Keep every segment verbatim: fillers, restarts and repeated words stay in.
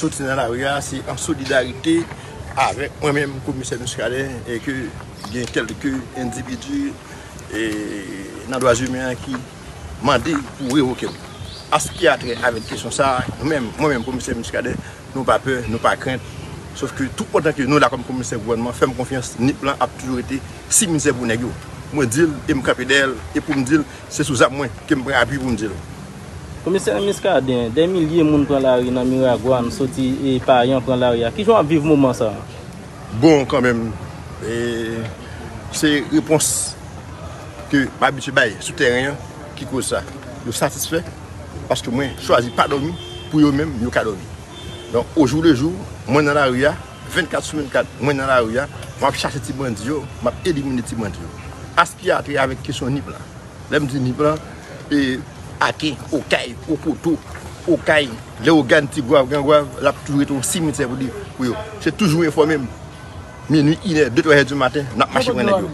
sortir dans la rue, c'est en solidarité avec moi-même, commissaire Muscadin, et que il y a quelques individus et dans les droits humains qui demandent pour révoquer. À ce qui a trait avec la question, nous-mêmes, moi-même, commissaire Muscadin, nous n'avons pas peur, nous n'avons pas crainte. Sauf que tout pendant que nous, là, comme commissaire gouvernement, faisons confiance, NIPLAN a toujours été six ministères pour nous. Moi, je dis, et je capte d'elle, et pour me dire, c'est sous ça que je prends appui pour me dire. Commissaire Muscadin, des milliers de gens prennent la rue dans Miragoâne, Sotie et Parian prennent la rue. Qui joue à vivre moment ça? Bon, quand même, c'est réponse que Babitube Baye, souterrain, qui cause ça. Je suis satisfait parce que moi, je choisis pas de dormir pour eux-mêmes, je ne pas dormir. Donc, au jour le jour, moi dans la rue, vingt-quatre sur vingt-quatre, moi dans la rue, je vais chercher les bandits, je vais éliminer les bandits. À ce qui a trait avec la question de NIPLAN, je me dis NIPLAN, et à qui, au caille, au poteau, au caille, les organes Ti Goâve, la toujours été au cimetière pour dire, c'est toujours informé, minuit, deux trois heures du matin, nous avons marché pour nous.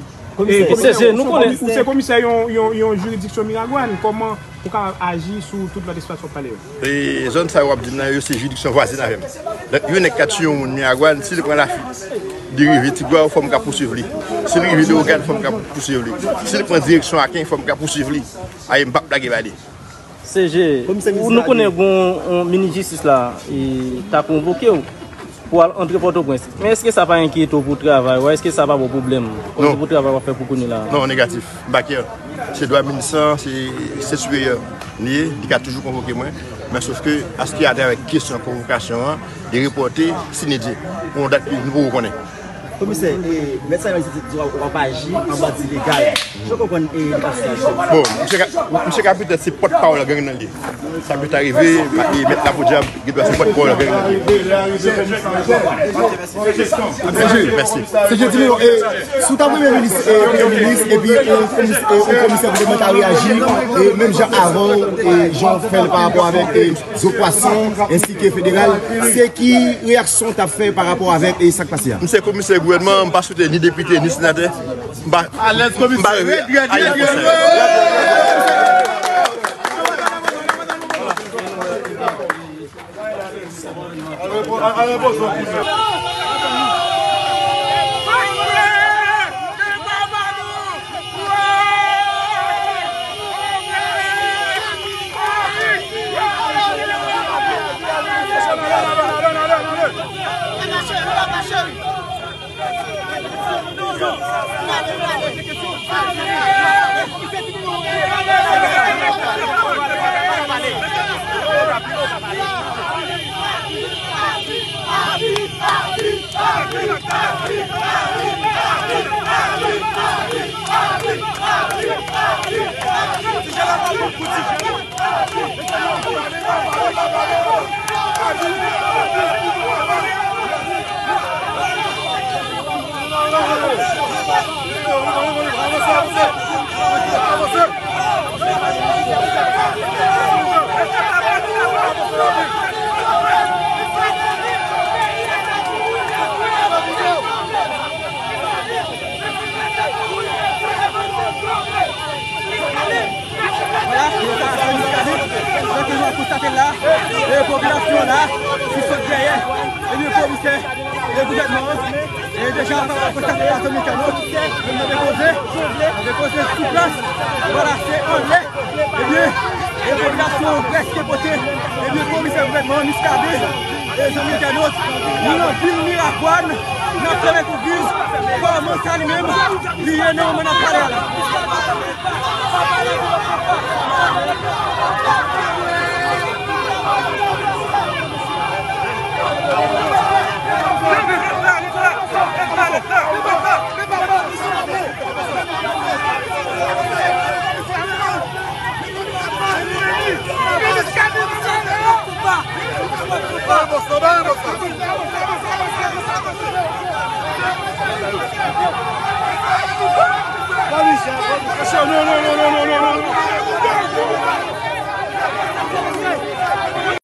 Ces commissaires ont une juridiction Miragoâne, comment agir sur toute la situation palais? Les zones ça va dire c'est juridiction voisine avec. Donc il y a une capture Miragoâne, si le prend la fuite, dérive Ti Goâve, faut me poursuivre lui. Si le rive de organe, faut me poursuivre lui. Si le prend direction à qui, faut me poursuivre lui. Aïe me pas blaguer balé. C G, nous connaissons un mini justice là et t'as convoqué ou pour entrer Port-au-Prince. Mais est-ce que ça va inquiéter pour le travail ou est-ce que ça va avoir un problème? Non. Pour travail, on va faire pour nous là. Non, négatif. C'est droit ministre, c'est supérieur. Il a toujours convoqué moi. Mais sauf que, à ce qu'il y a avec question de convocation, il est reporté, signé. On date plus, nous reconnaît. Commissaire, les médecins n'ont pas agi en bas illégal. Je comprends les passages. Bon, monsieur Capitaine, c'est porte-parole à la gang. Ça peut arriver, il met la podium, il doit se porte-parole à la gang. Merci. C'est que je dis, sous ta première ministre, et puis le commissaire gouvernement a réagi, et même Jean avant, et Jean fait par rapport avec les poissons, ainsi que fédéral, c'est qui réaction tu as fait par rapport avec les sacs passés? Monsieur le commissaire gouvernement, je ne pas soutenir ni député, ni sénateur. À l'aise, commissaire.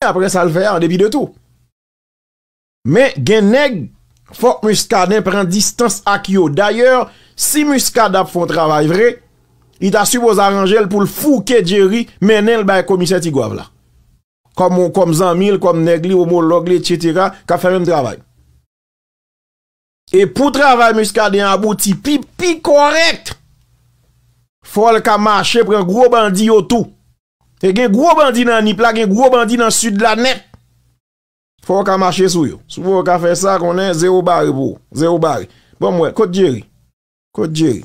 Après ça le faire en débit de tout. Mais Genègue, faut que Muscadin prend distance à Kyo. D'ailleurs, si Muscadin font travail vrai, il t'a supposé arranger pour le fouquet Jerry, mais il y a le commissaire Ti Goâve là. comme comme Zamil, comme Negli, comme Logli, et cetera, qui fait même travail. Et pour travail Muscadin abouti pi pi correct, faut le marcher pour un gros bandit au tout. Et gen gros bandit dans Nipla, gen gros bandit dans sud de la net. Faut qu'on marche sur yo. Si vous faire ça, qu'on est zéro barre pour zéro barre. Bon moi, code Jerry. Code Jerry.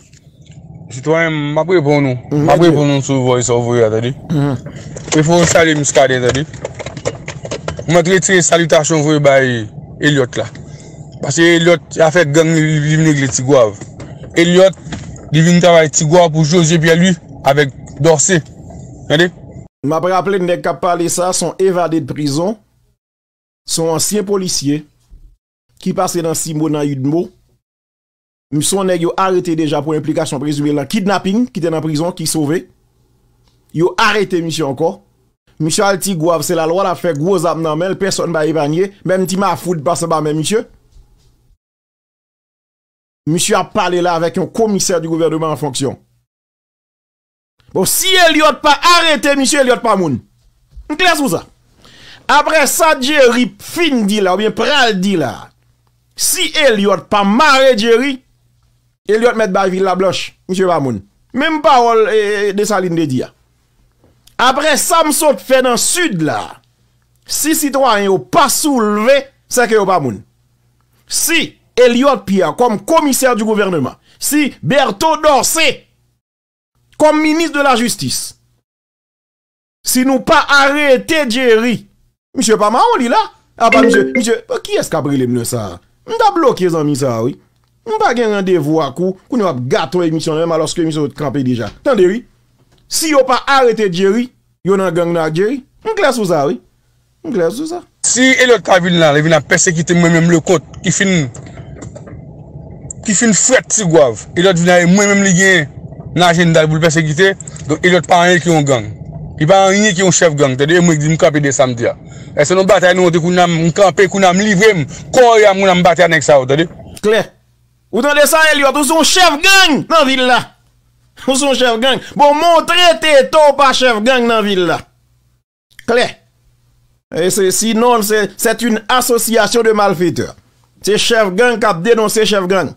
Citoyen, m'a pré pour nous. M'a pré pour nous sur voice over, attendez. Il faut saluer Muscadin, attendez. M'a retiré salutation vous par Elliot là. Parce que Elliot a fait gang Livin Ti Goâve. Elliot Livin travaille Ti Goâve pour Josué Pierre-Louis avec Dorcin. Attendez. M'a rappelé nèg qui a parlé ça sont évadés de prison. Son ancien policier qui passait dans Simona Yudmo, ils sont arrêtés déjà pour implication présumée dans kidnapping, qui était dans prison, qui sauvé. Ils ont arrêté monsieur encore. Monsieur Altigouav, c'est la loi qui a fait gros abnormal, personne va épargner, même si ma foudre passe par même monsieur. Monsieur a parlé là avec un commissaire du gouvernement en fonction. Bon, si Elliot pas arrêté, monsieur Elliot pas moun. On classe pour ça. Après ça, Jerry fin dit là, ou bien Pral dit là. Si Elliot pas marre Jerry, Elliot met Baville la blanche, monsieur Bamoun. Même parole eh, de Saline de Dia. Après Samson fait dans le sud là. Si citoyen ou pas soulevé, c'est que ou pas moun. Si Elliot Pierre comme commissaire du gouvernement, si Berthaud Dorcin comme ministre de la justice, si nous pas arrêté Jerry, monsieur pas marrant là. Ah bah monsieur, monsieur, qui est-ce qui a brûlé le ça? On t'a bloqué zami ça oui. On pas gain rendez-vous à coup, qu'on a gâteau émission même alors que monsieur campé déjà. Attendez oui. Si yo pas arrêté Jerry, yo nan gang na Jerry. On classe sous ça oui. On classe sous ça. Si Elliot Kavil là, il vient persécuter moi même le compte qui fin qui fin fret Ti Goâve. Elliot vient moi même li gain l'agenda pour persécuter. Donc Elliot pas rien qui on gang. Il n'y a pas rien qui est un chef gang. C'est-à-dire que je dis que je campe de samedi. Et c'est une bataille nous avons campé, nous avons livré, nous avons battu avec ça. Claire. Vous entendez ça, Elliot? Vous êtes un chef gang dans la ville là. Vous êtes un chef gang. Bon, montrez tes taux pas chef gang dans la ville là. Claire. Et sinon, c'est une association de malfaiteurs. C'est chef gang qui a dénoncé chef gang.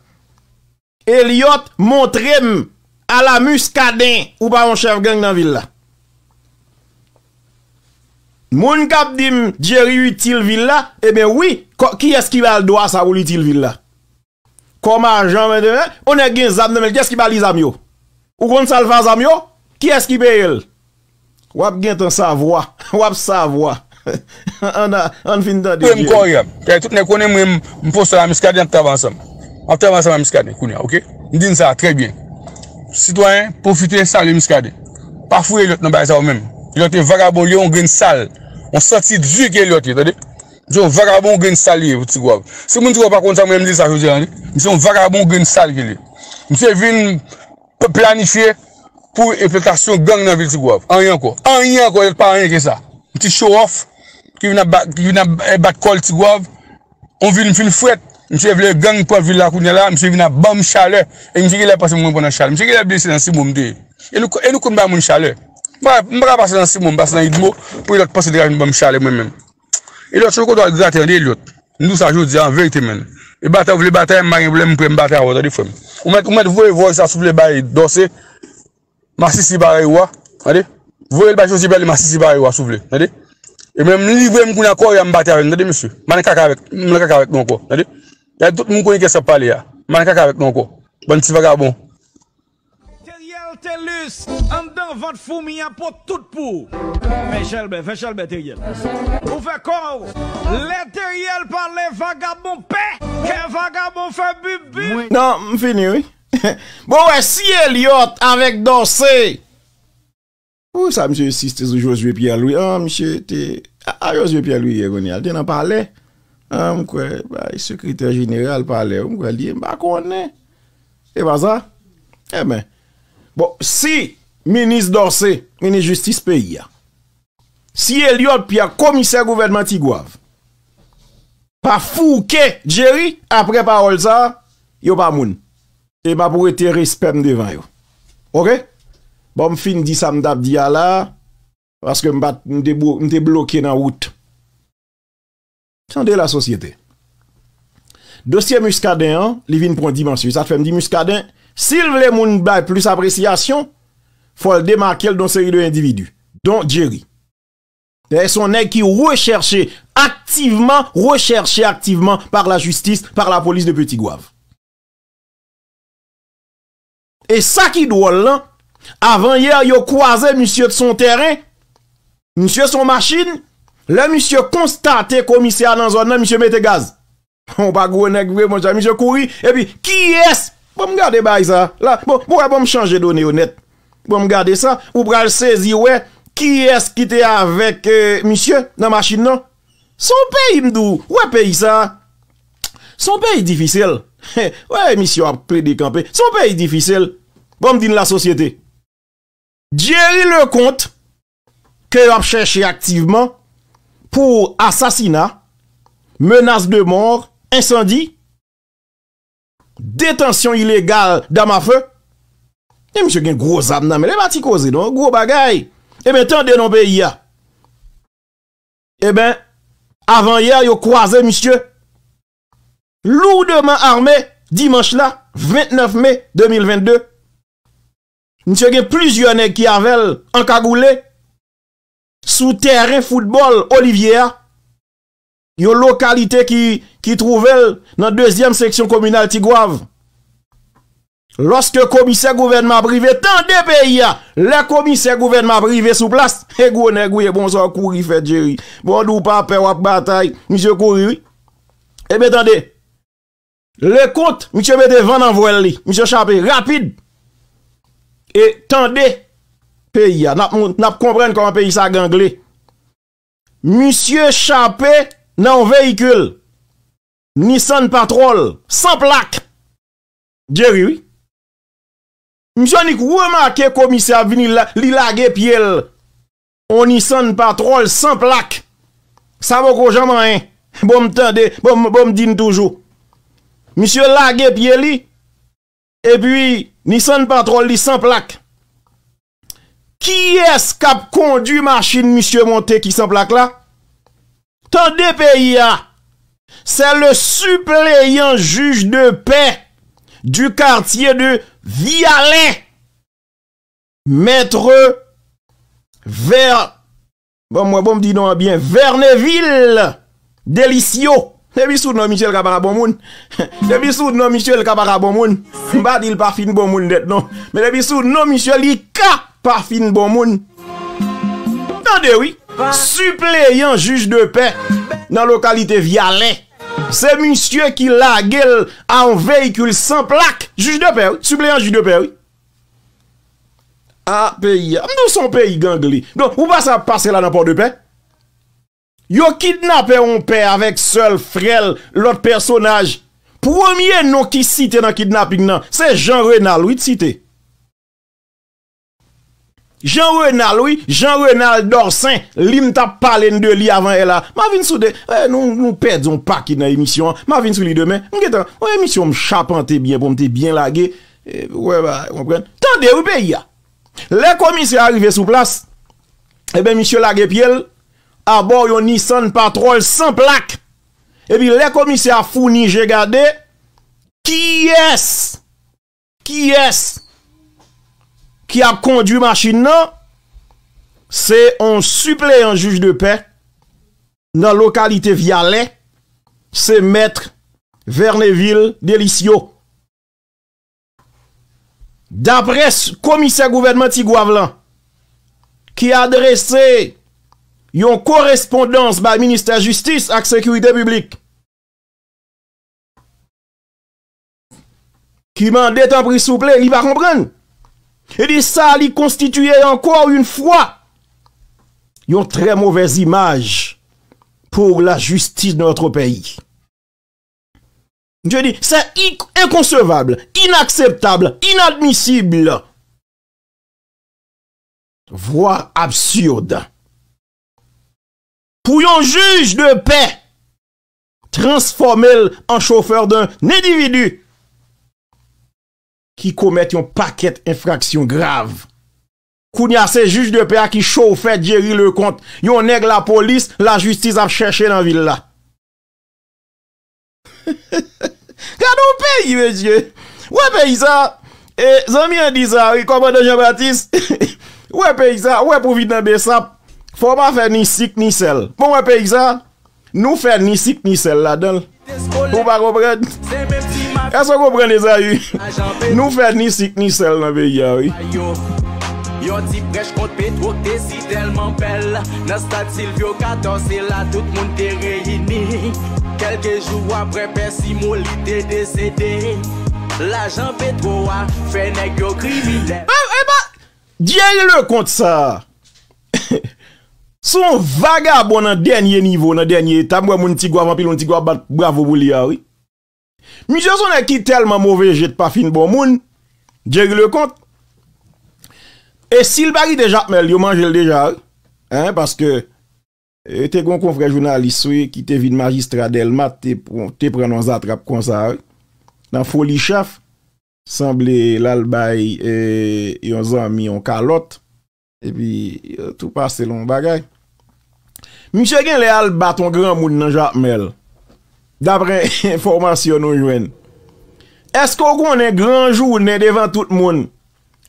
Elliot, montrez-moi à la Muscadin ou pas un chef gang dans la ville là. Moun kap dim Jerry utile villa, eh bien oui, qui est-ce qui va le droit ça ou l'utile villa? Comme argent maintenant, on a gagné zam, mais qui est-ce qui va les amio? Ou qu'on salva zamio? Qui est-ce qui paye elle? Wap gen ton savoir, wap savoir. On a, on fin d'en dire. Tout le monde connaît moi, m'poste la Muscadin, on avance ensemble. On avance ensemble la Muscadin, ok? M'dine ça très bien. Citoyen, profitez ça le Muscadin. Pas fouiller l'autre dans ça même. Il y a des vagabonds, ils ont une salle. On sortit du qu'il y a des vagabonds. Ils ont vagabonds, ils ont une salle. Si vous ne trouvez pas comme ça, vous me dites ça, je vous dis. Ils ont vagabonds, ils ont une salle. Ils ont venu planifier pour l'implication gang dans la ville de Ti Goâve. En rien encore. En rien encore, il n'y a pas rien que ça. Un petit show-off qui vient battre col Ti Goâve. On vient faire une fouette. Monsieur veut gang pour la ville de Kounela. Monsieur vient bam chaleur. Et monsieur veut passer mon bon chaleur. Monsieur veut blesser dans ce moment. Et nous connaissons mon chaleur. Je ne vais pas passer dans Simon, passer dans Idmo, pour l'autre passer dans une bombe chale moi-même. Et l'autre, je dois gratter l'autre. Nous, ça, je dis en vérité, même. Et bataille, vous voulez bataille, je vais me battre à votre défaut. Vous voyez, vous voyez, ça souffle les bails d'ossé. Massi si barewa. Vous voyez, le bail aussi, le massi si barewa souffle. Et même, livrez me qu'on a quoi, il y a un bataille avec, monsieur. Je ne vais pas avec mon corps. Il y a tout le monde qui s'est parlé. Je ne vais pas avec mon corps. Bon petit vagabond. Tellus, en dedans, votre fourmi à pot tout pour. Fais chalbet, fais chalbet, Teriel. Vous faites quoi? Les Teriel par les vagabonds paix, que vagabonds fait bubu. Non, fini, oui. Bon, ouais, si Elliot avec Dorcin. Où ça, monsieur, si c'était Josué Pierre-Louis? Ah, monsieur, t'es. Ah, Josué Pierre-Louis, il est venu. Il en parlait. Ah, quoi, le secrétaire général parlait. Il dit, bah, qu'on est. Et pas ça? Eh ben. Bon, si ministre Dorcin, ministre justice pays, si Elliot Pierre, commissaire gouvernement Ti Goâve, pas fouqué Jerry, après parole ça, yo pas moun. Et ma pour être respect devant yo. Ok? Bon, fin dit ça m'dap dia là, parce que je suis bloqué dans la route. C'est de la société. Dossier Muscadin, Livin.dimension. Ça fait me dire Muscadin, s'il veut moun bay plus appréciation, faut le démarquer dans série de individus, dont Jerry. C'est son nèg qui recherché activement, recherché activement par la justice, par la police de Petit-Goâve. Et ça qui drôle là, avant hier, yo croisé monsieur de son terrain, monsieur son machine, le monsieur constaté commissaire dans zone là, monsieur mette gaz. On va gros nèg vrai mon ami, je courir et puis qui est bon me garder bail ça. Là, bon, bon bon me changer données honnête. Bon me garder ça, ou pral saisir ouais. Qui est-ce qui était avec euh, monsieur dans la machine non? Son pays m'dou, ouais pays ça. Son pays difficile. Ouais monsieur a plaidé camper. Son pays difficile. Bon m'dine la société. Jerry Lecomte que a cherché activement pour assassinat, menace de mort, incendie, détention illégale d'armes à feu. Et monsieur gen gros âme nan mais les bati causer non gros bagay. Eh bien, tant de nos pays. Eh bien, avant hier, yo croisé, monsieur, lourdement armé, dimanche là, vingt-neuf mai deux mille vingt-deux. Monsieur, il y a plusieurs nègres qui avaient encagoulé sous terrain football Olivier. Il y a une localité qui, qui trouvait dans la deuxième section communale Ti Goâve. Lorsque le commissaire gouvernement privé, tant de pays, le commissaire gouvernement privé sous place, et gros nègre, bonsoir, couri, fait Jerry. Bon, dou pape, wap bataille, monsieur couri, oui. Eh bien, attendez. Le compte, monsieur mette vent en voile, monsieur Chapé, rapide. Et tendez, pays, n'a pas compris comment pays ça ganglé. Monsieur Chapé, dans un véhicule, Nissan Patrol, sans plaque. Jerry, oui. Monsieur Nick, remarquez commissaire vini li lage piel. On y sonne patrol sans plaque. Ça va qu'on jamais. Bon m'tende, bon bon m'dine toujours. Monsieur lage piel li. Et puis, ni sonne patrol li sans plaque. Qui est-ce qui a conduit machine monsieur Monté qui sans plaque là? Tant de pays là. C'est le suppléant juge de paix du quartier de Vialais, maître vers, bon, moi, bon, me dis non, bien, Verneville, Delicio. Depuis sous non, Michel Kabara bon moun. Depuis sous non, Michel Kabara bon moun. Bah, il pas fin bon moun, net, non. Mais depuis sous non, Michel, il ka pas fin bon moun. Attendez, oui. Suppléant juge de paix dans la localité Vialais. C'est monsieur qui la gueule à un véhicule sans plaque. Juge de paix, oui. Suppléant juge de paix, oui. Ah, pays. Nous sommes pays ganglés. Donc, où va ça passer là dans port de paix? Yo kidnappé un père avec seul frère, l'autre personnage. Premier nom qui cite dans kidnapping, c'est Jean Renel, oui, cité. Jean Renel, oui, Jean-Renel Dorcin, l'im t'a parlé de lui avant elle là. Ma vin sou de, eh, nous, nous perdons pas qui dans l'émission. Ma vin sou lui demain. M'getan, ouais, émission m'chapante bien pour m'te bien lagué. Eh, ouais, bah, comprenez. Tendez, ou pays ya. Les commissaires arrivés sous place. Eh ben, monsieur lagué piel, à bord yon Nissan Patrol sans plaque. Eh bien, les commissaires fournis, j'ai gardé. Qui est-ce? Qui est-ce? Qui a conduit machine non, c'est un suppléant juge de paix dans la localité Vialais, c'est maître Verneville Delicio. D'après commissaire gouvernement Tiguavlan, qui a adressé une correspondance par le ministère de la Justice et la Sécurité publique, qui m'a dit en pris souple, il va comprendre. Et dit ça, il constituait encore une fois une très mauvaise image pour la justice de notre pays. Je dis, c'est inconcevable, inacceptable, inadmissible, voire absurde. Pour un juge de paix, transformé en chauffeur d'un individu qui commettent un paquet d'infractions graves Kounia, c'est juge de paix qui chauffe Jerry Lecomte. Yon nèg la police, la justice a cherché dans la ville là. Gardons pays, monsieur. Ouais, pays ça. Et Zami a dit ça, oui, commandant Jean-Baptiste. Ouais, pays ça. Ouais, pour vite dans Bessap. Faut pas faire ni sic ni sel. Bon, ouais, pays ça. Nous faire ni sic ni sel là-dedans. Vous pas comprendre? Est-ce que vous comprenez les amis? Nous faire ni sic ni sel dans le pays, oui. Yon dit prêche contre Pétro, t'es si tellement belle. Dans stade Silvio quatorze, c'est là tout le monde t'est réuni. Quelques jours après, Père Simoli t'est décédé. L'agent Pétro a fait nèg yo criminel. Eh ben, Jerry Lecomte ça. Son vagabond dans dernier niveau, dans dernier étape. Moi, mon Ptigouav, mon Ptigouav, bravo pour lui, oui. Monsieur, son est qui tellement mauvais, j'ai pas fin bon moun. Jerry Lecomte. Et s'il baril déjà, mais il mange déjà, hein, parce que, t'es un confrère journaliste qui te vide magistrat d'Elma, t'es prend nos attrapes comme ça, dans folie chaf, semblait l'albaï et yon ami en calotte, et puis tout passe long bagay. Monsieur Gen le alba ton grand moun nan Jacmel, d'après information nous jouen. Est-ce qu'on connaît grand journée devant tout le monde?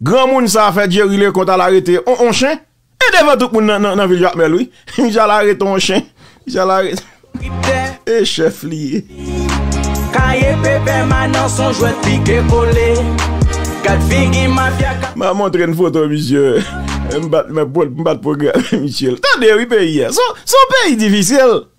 Grand moun sa fait Jerry Lecomte à l'arrêter on, on chien et devant tout moun nan nan ville Jacmel oui j'allais l'arrêter on chien j'allais arrêter et chef lié caillé bébé manan son jouet piqué volé quatre figi mafia m'a montré une photo monsieur m'bat m'bat programme monsieur attendez oui pays son son pays difficile